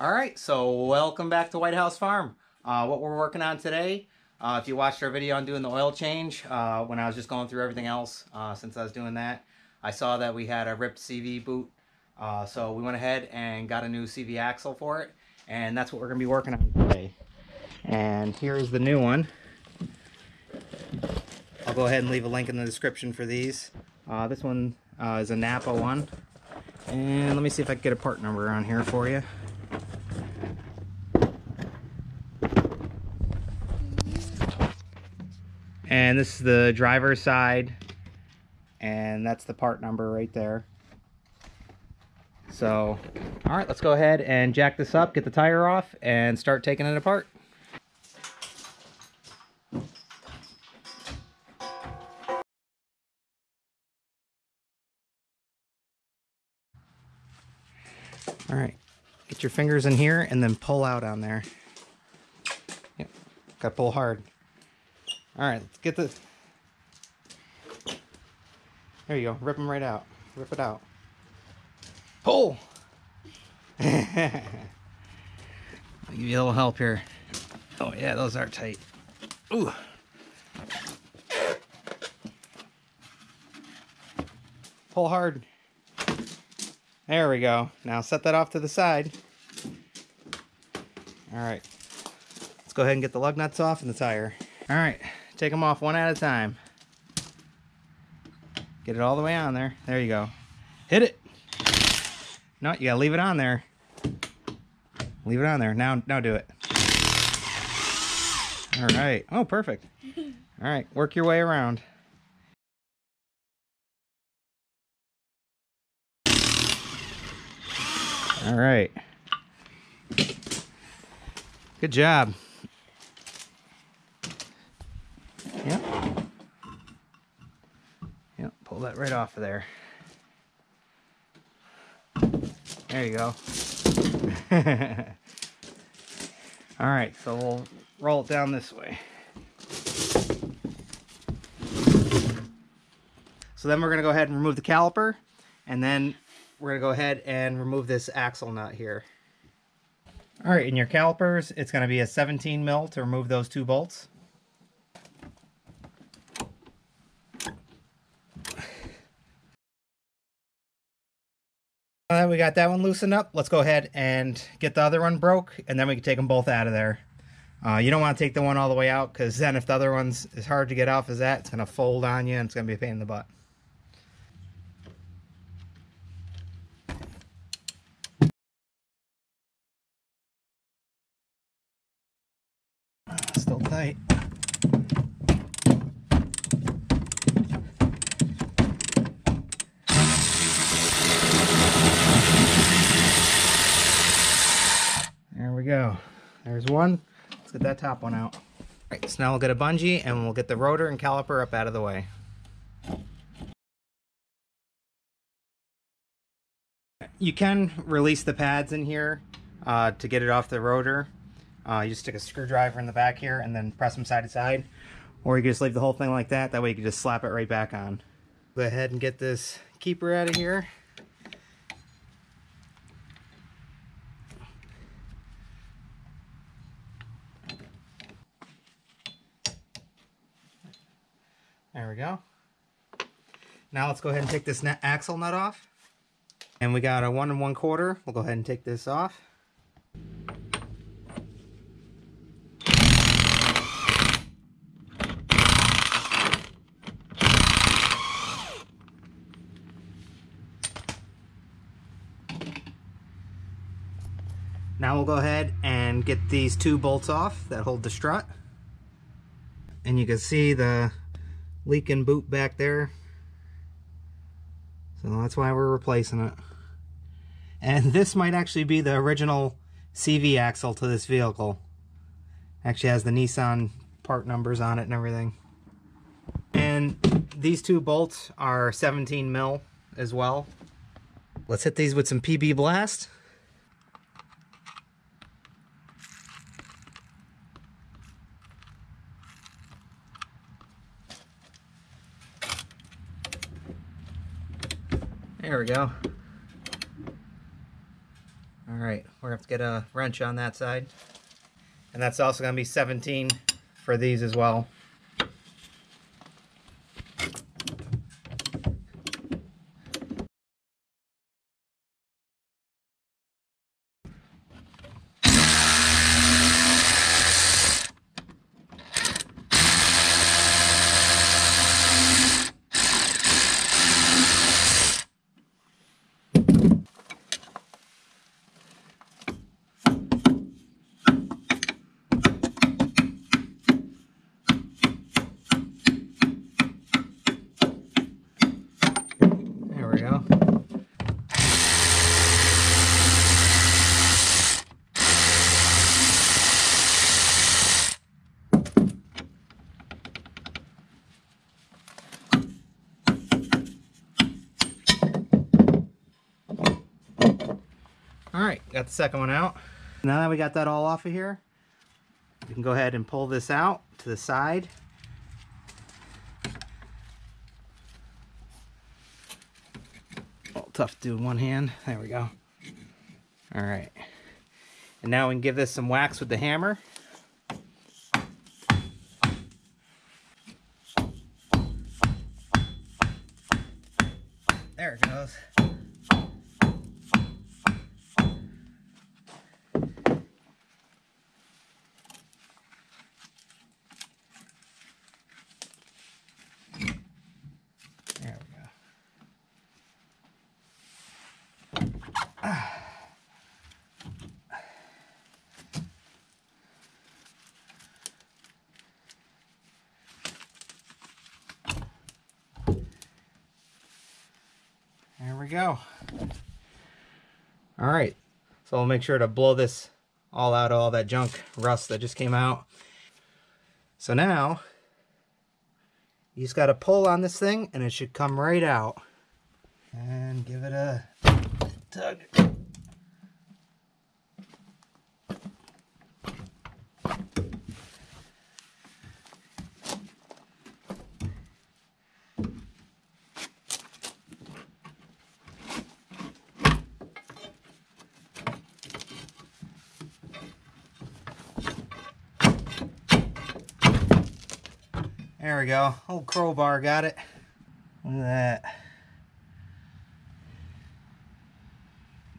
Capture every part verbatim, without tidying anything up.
All right, so welcome back to White House Farm. Uh, what we're working on today, uh, if you watched our video on doing the oil change, uh, when I was just going through everything else, uh, since I was doing that, I saw that we had a ripped C V boot. Uh, so we went ahead and got a new C V axle for it, and that's what we're gonna be working on today. And here's the new one. I'll go ahead and leave a link in the description for these. Uh, this one uh, is a Napa one. And let me see if I can get a part number on here for you. And this is the driver's side, and that's the part number right there. So, all right, let's go ahead and jack this up, get the tire off, and start taking it apart. All right, get your fingers in here and then pull out on there. Yep, gotta pull hard. All right, let's get this. There you go, rip them right out. Rip it out. Pull! I'll give you a little help here. Oh yeah, those are tight. Ooh. Pull hard. There we go. Now set that off to the side. All right, let's go ahead and get the lug nuts off and the tire. All right, take them off one at a time. Get it all the way on there. There you go. Hit it. No, you gotta leave it on there. Leave it on there. Now, now do it. All right. Oh, perfect. All right, work your way around. All right. Good job. Yep. Yep, pull that right off of there. There you go. All right, so we'll roll it down this way. So then we're gonna go ahead and remove the caliper, and then we're gonna go ahead and remove this axle nut here. All right, in your calipers, it's gonna be a seventeen mil to remove those two bolts. Now that we got that one loosened up, let's go ahead and get the other one broke, and then we can take them both out of there. Uh, you don't want to take the one all the way out, because then if the other one's as hard to get off as that, it's going to fold on you and it's going to be a pain in the butt. Still tight. Go. There's one. Let's get that top one out. All right, so now we'll get a bungee and we'll get the rotor and caliper up out of the way. You can release the pads in here uh, to get it off the rotor. Uh, you just stick a screwdriver in the back here and then press them side to side, or you can just leave the whole thing like that. That way you can just slap it right back on. Go ahead and get this keeper out of here. There we go. Now let's go ahead and take this nut, axle nut off. And we got a one and one quarter. We'll go ahead and take this off. Now we'll go ahead and get these two bolts off that hold the strut. And you can see the leaking boot back there, so that's why we're replacing it. And this might actually be the original C V axle to this vehicle. Actually has the Nissan part numbers on it and everything. And these two bolts are seventeen mil as well. Let's hit these with some P B Blast. There we go. All Alright, we're going to have to get a wrench on that side. And that's also going to be seventeen for these as well. Alright, got the second one out. Now that we got that all off of here, we can go ahead and pull this out to the side. All tough to do in one hand. There we go. Alright. And now we can give this some wax with the hammer. There it goes. There we go. All right, so I'll make sure to blow this all out, all that junk rust that just came out. So now you just got to pull on this thing and it should come right out. And give it a tug. There we go. Old crowbar got it. Look at that.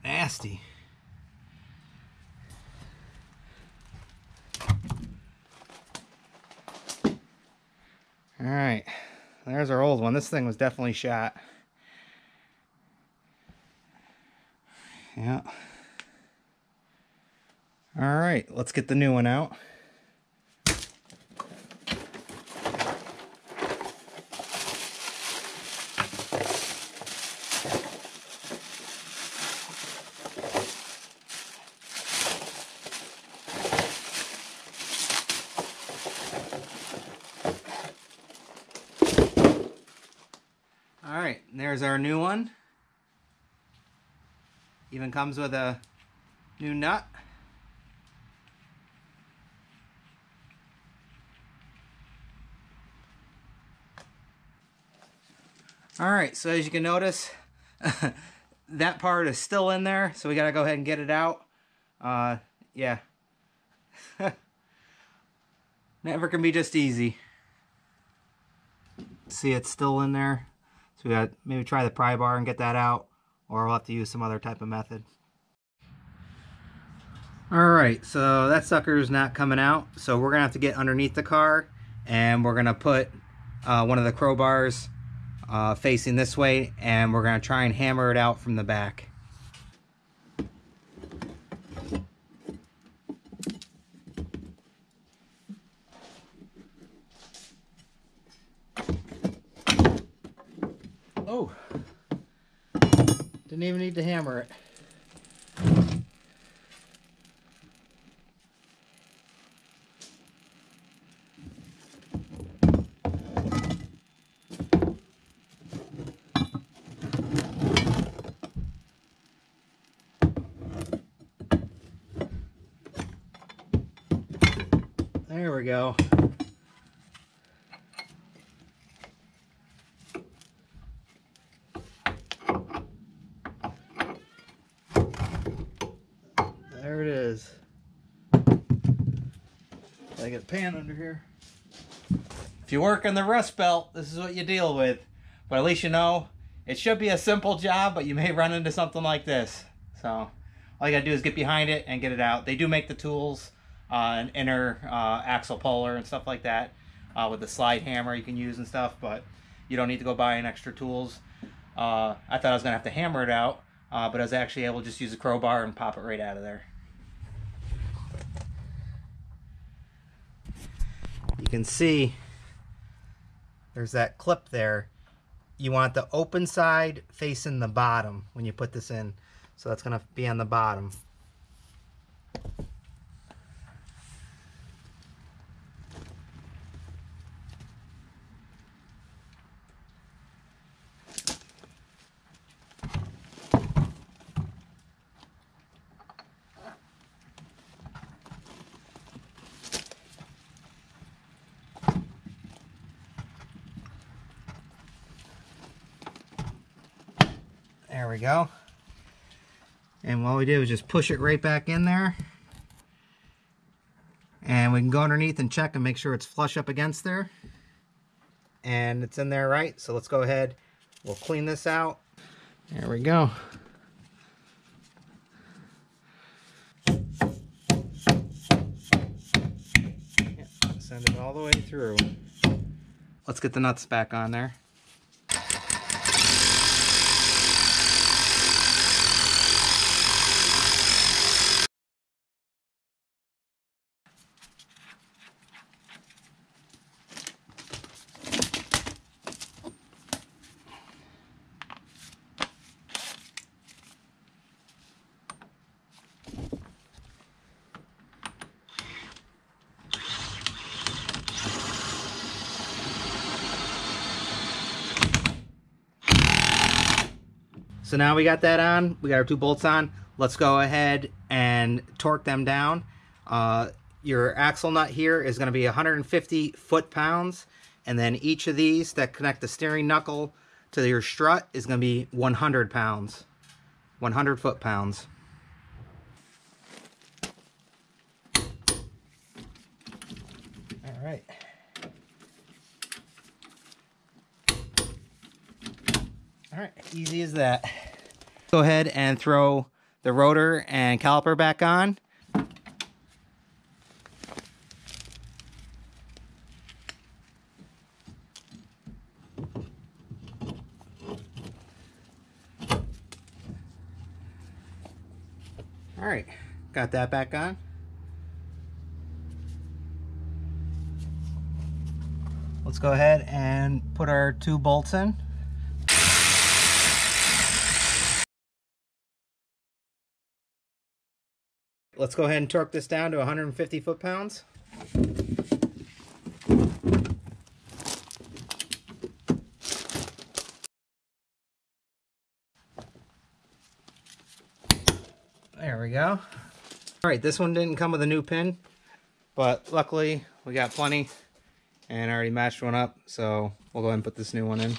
Nasty. Alright, there's our old one. This thing was definitely shot. Yeah. Alright, let's get the new one out. Alright, there's our new one. Even comes with a new nut. Alright, so as you can notice, that part is still in there, so we gotta go ahead and get it out. Uh, yeah. Never can be just easy. See, it's still in there. So we got maybe try the pry bar and get that out, or we'll have to use some other type of method. Alright, so that sucker is not coming out, so we're going to have to get underneath the car, and we're going to put uh, one of the crowbars uh, facing this way, and we're going to try and hammer it out from the back. Oh, didn't even need to hammer it. There we go. is. I got a pan under here. If you work in the Rust Belt, this is what you deal with. But at least you know, it should be a simple job, but you may run into something like this. So all you gotta do is get behind it and get it out. They do make the tools, uh, an inner uh, axle puller and stuff like that, uh, with the slide hammer you can use and stuff, but you don't need to go buy an extra tools. Uh, I thought I was gonna have to hammer it out, uh, but I was actually able to just use a crowbar and pop it right out of there. You can see there's that clip there. You want the open side facing the bottom when you put this in. So that's going to be on the bottom. There we go. And what we do is just push it right back in there. And we can go underneath and check and make sure it's flush up against there. And it's in there, right? So let's go ahead. We'll clean this out. There we go. Yeah, send it all the way through. Let's get the nuts back on there. So now we got that on, we got our two bolts on. Let's go ahead and torque them down. Uh, your axle nut here is gonna be one hundred fifty foot-pounds, and then each of these that connect the steering knuckle to your strut is gonna be one hundred pounds, one hundred foot-pounds. All right. All right, easy as that. Go ahead and throw the rotor and caliper back on. All right, got that back on. Let's go ahead and put our two bolts in. Let's go ahead and torque this down to one hundred fifty foot-pounds. There we go. All right, this one didn't come with a new pin, but luckily we got plenty and I already matched one up, so we'll go ahead and put this new one in.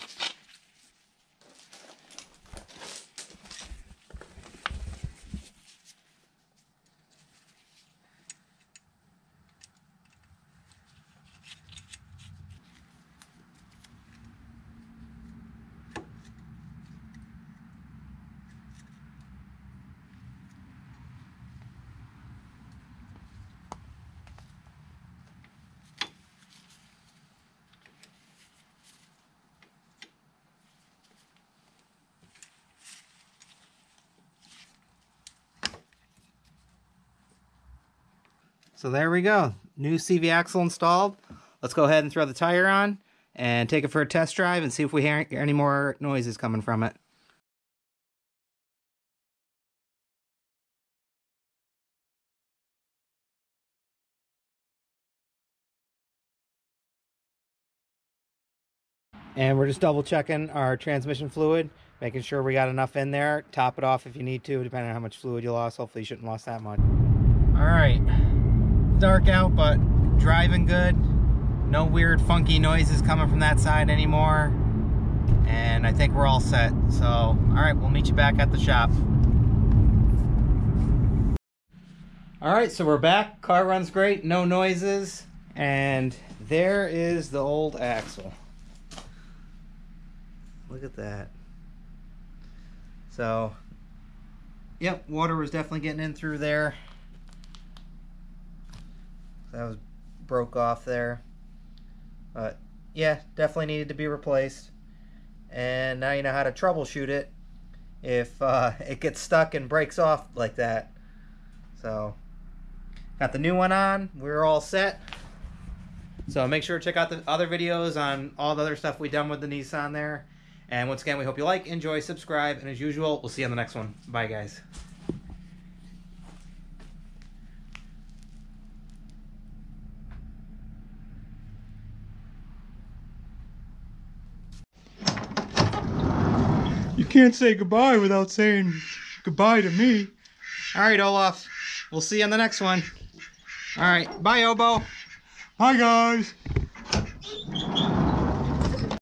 So there we go, new C V axle installed. Let's go ahead and throw the tire on and take it for a test drive and see if we hear any more noises coming from it. And we're just double checking our transmission fluid, making sure we got enough in there. Top it off if you need to, depending on how much fluid you lost. Hopefully you shouldn't have lost that much. All right. Dark out, but driving good. No weird funky noises coming from that side anymore, and I think we're all set. So all right, we'll meet you back at the shop. All right, so we're back. Car runs great, no noises, and there is the old axle. Look at that. So, yep, water was definitely getting in through there. That was broke off there. But yeah, definitely needed to be replaced. And now you know how to troubleshoot it if uh, it gets stuck and breaks off like that. So, got the new one on. We're all set. So make sure to check out the other videos on all the other stuff we've done with the Nissan there. And once again, we hope you like, enjoy, subscribe, and as usual, we'll see you on the next one. Bye, guys. You can't say goodbye without saying goodbye to me. All right, Olaf. We'll see you on the next one. All right. Bye, Obo. Bye, guys.